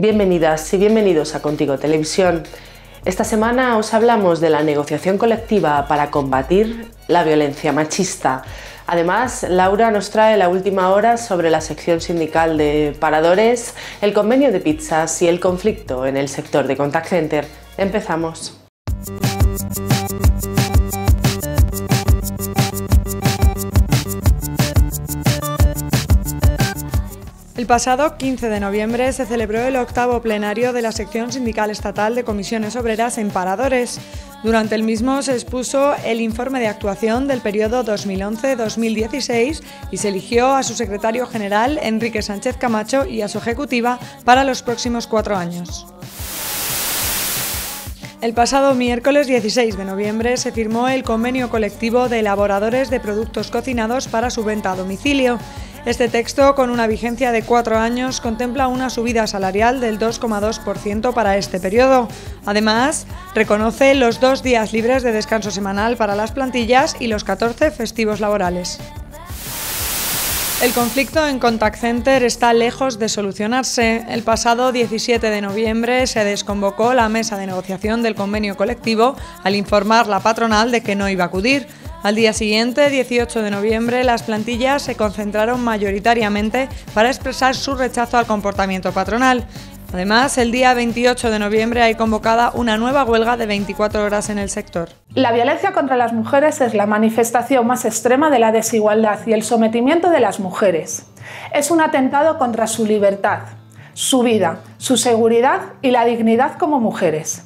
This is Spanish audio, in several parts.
Bienvenidas y bienvenidos a Contigo Televisión. Esta semana os hablamos de la negociación colectiva para combatir la violencia machista. Además, Laura nos trae la última hora sobre la sección sindical de Paradores, el convenio de pizzas y el conflicto en el sector de Contact Center. Empezamos. El pasado 15 de noviembre se celebró el octavo plenario de la Sección Sindical Estatal de Comisiones Obreras en Paradores. Durante el mismo se expuso el informe de actuación del periodo 2011-2016 y se eligió a su secretario general, Enrique Sánchez Camacho, y a su ejecutiva para los próximos 4 años. El pasado miércoles 16 de noviembre se firmó el convenio colectivo de elaboradores de productos cocinados para su venta a domicilio. Este texto, con una vigencia de 4 años, contempla una subida salarial del 2,2% para este periodo. Además, reconoce los 2 días libres de descanso semanal para las plantillas y los 14 festivos laborales. El conflicto en Contact Center está lejos de solucionarse. El pasado 17 de noviembre se desconvocó la mesa de negociación del convenio colectivo al informar la patronal de que no iba a acudir. Al día siguiente, 18 de noviembre, las plantillas se concentraron mayoritariamente para expresar su rechazo al comportamiento patronal. Además, el día 28 de noviembre hay convocada una nueva huelga de 24 horas en el sector. La violencia contra las mujeres es la manifestación más extrema de la desigualdad y el sometimiento de las mujeres. Es un atentado contra su libertad, su vida, su seguridad y la dignidad como mujeres.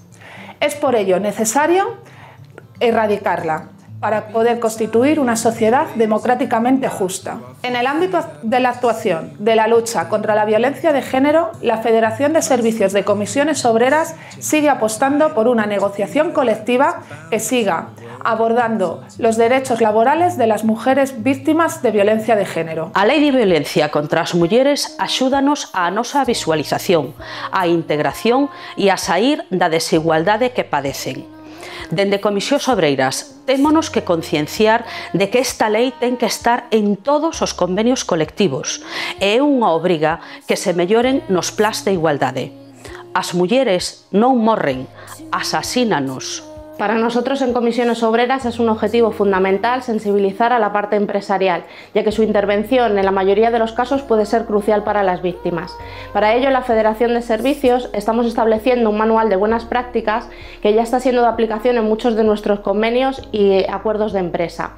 Es por ello necesario erradicarla para poder constituir una sociedad democráticamente justa. En el ámbito de la actuación de la lucha contra la violencia de género, la Federación de Servicios de Comisiones Obreras sigue apostando por una negociación colectiva que siga abordando los derechos laborales de las mujeres víctimas de violencia de género. A Lei de Violencia contra as Mulleres axúdanos a nosa visualización, a integración e a saír da desigualdade que padecen. Dende Comisiones Obreiras, témonos que concienciar de que esta lei ten que estar en todos os convenios colectivos e é unha obriga que se melloren nos plás de igualdade. As mulleres non morren, asasínanos. Para nosotros en Comisiones Obreras es un objetivo fundamental sensibilizar a la parte empresarial, ya que su intervención en la mayoría de los casos puede ser crucial para las víctimas. Para ello, en la Federación de Servicios estamos estableciendo un manual de buenas prácticas que ya está siendo de aplicación en muchos de nuestros convenios y acuerdos de empresa.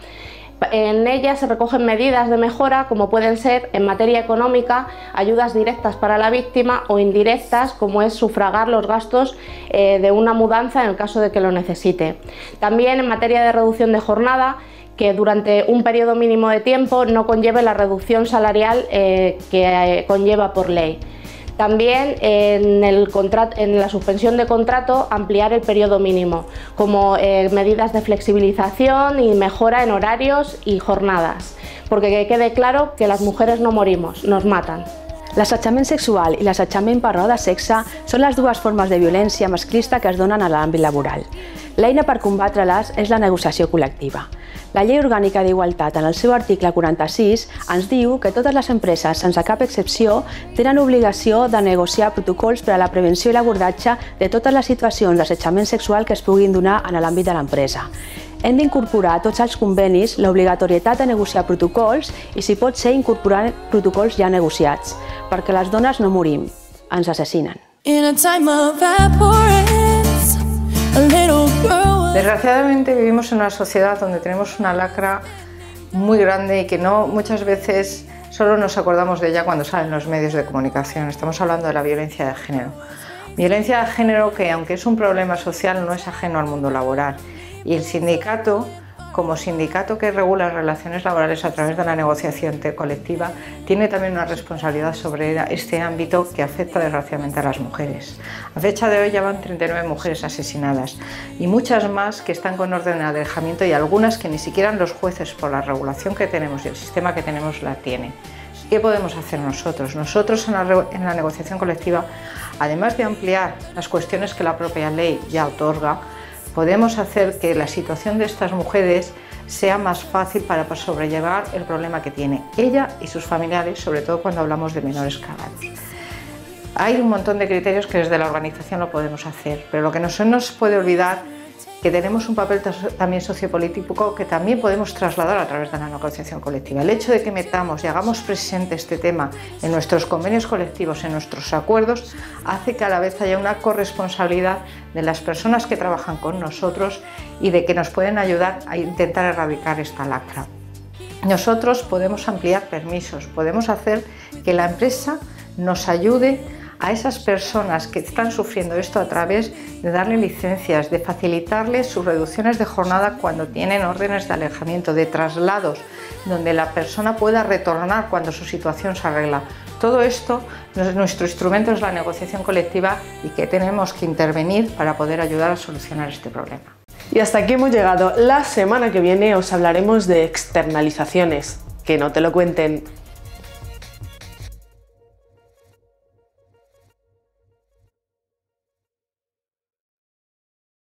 En ella se recogen medidas de mejora como pueden ser en materia económica, ayudas directas para la víctima o indirectas como es sufragar los gastos de una mudanza en el caso de que lo necesite. También en materia de reducción de jornada, que durante un periodo mínimo de tiempo no conlleve la reducción salarial que conlleva por ley. También en la suspensión de contrato ampliar el periodo mínimo, como medidas de flexibilización y mejora en horarios y jornadas, porque que quede claro que las mujeres no morimos, nos matan. L'assetjament sexual i l'assetjament per raó de sexe són les dues formes de violència masclista que es donen a l'àmbit laboral. L'eina per combatre-les és la negociació col·lectiva. La Llei Orgànica d'Igualtat, en el seu article 46, ens diu que totes les empreses, sense cap excepció, tenen obligació de negociar protocols per a la prevenció i l'abordatge de totes les situacions d'assetjament sexual que es puguin donar en l'àmbit de l'empresa. Hem d'incorporar a tots els convenis l'obligatorietat de negociar protocols i, si pot ser, incorporar protocols ja negociats, perquè les dones no morim, ens assassinen. Desgraciadamente vivimos en una sociedad donde tenemos una lacra muy grande y que no muchas veces solo nos acordamos de ella cuando salen los medios de comunicación. Estamos hablando de la violencia de género. Violencia de género que, aunque es un problema social, no es ajeno al mundo laboral. Y el sindicato, como sindicato que regula las relaciones laborales a través de la negociación colectiva, tiene también una responsabilidad sobre este ámbito que afecta desgraciadamente a las mujeres. A fecha de hoy ya van 39 mujeres asesinadas y muchas más que están con orden de alejamiento y algunas que ni siquiera los jueces, por la regulación que tenemos y el sistema que tenemos, la tienen. ¿Qué podemos hacer nosotros? Nosotros en la negociación colectiva, además de ampliar las cuestiones que la propia ley ya otorga, podemos hacer que la situación de estas mujeres sea más fácil para sobrellevar el problema que tiene ella y sus familiares, sobre todo cuando hablamos de menores cargados. Hay un montón de criterios que desde la organización lo podemos hacer, pero lo que no se nos puede olvidar que tenemos un papel también sociopolítico que también podemos trasladar a través de la negociación colectiva. El hecho de que metamos y hagamos presente este tema en nuestros convenios colectivos, en nuestros acuerdos, hace que a la vez haya una corresponsabilidad de las personas que trabajan con nosotros y de que nos pueden ayudar a intentar erradicar esta lacra. Nosotros podemos ampliar permisos, podemos hacer que la empresa nos ayude a esas personas que están sufriendo esto a través de darle licencias, de facilitarles sus reducciones de jornada cuando tienen órdenes de alejamiento, de traslados, donde la persona pueda retornar cuando su situación se arregla. Todo esto, nuestro instrumento es la negociación colectiva y que tenemos que intervenir para poder ayudar a solucionar este problema. Y hasta aquí hemos llegado. La semana que viene os hablaremos de externalizaciones. Que no te lo cuenten.